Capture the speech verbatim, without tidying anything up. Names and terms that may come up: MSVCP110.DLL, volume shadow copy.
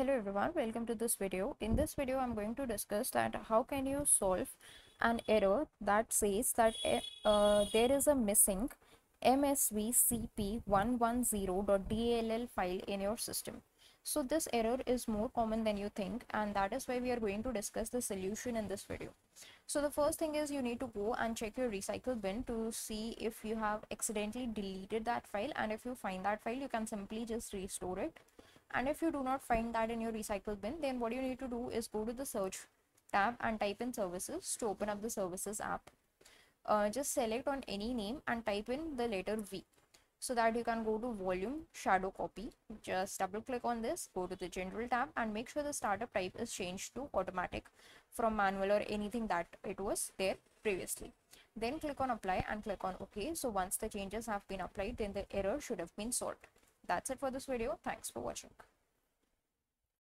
Hello everyone, welcome to this video. In this video I'm going to discuss that how can you solve an error that says that uh, there is a missing M S V C P one ten dot D L L file in your system. So this error is more common than you think, and that is why we are going to discuss the solution in this video. So the first thing is you need to go and check your recycle bin to see if you have accidentally deleted that file, and if you find that file you can simply just restore it. And if you do not find that in your recycle bin, then what you need to do is go to the search tab and type in services to open up the services app. Uh, just select on any name and type in the letter V so that you can go to volume shadow copy. Just double click on this, go to the general tab and make sure the startup type is changed to automatic from manual or anything that it was there previously. Then click on apply and click on OK. So once the changes have been applied, then the error should have been solved. That's it for this video. Thanks for watching.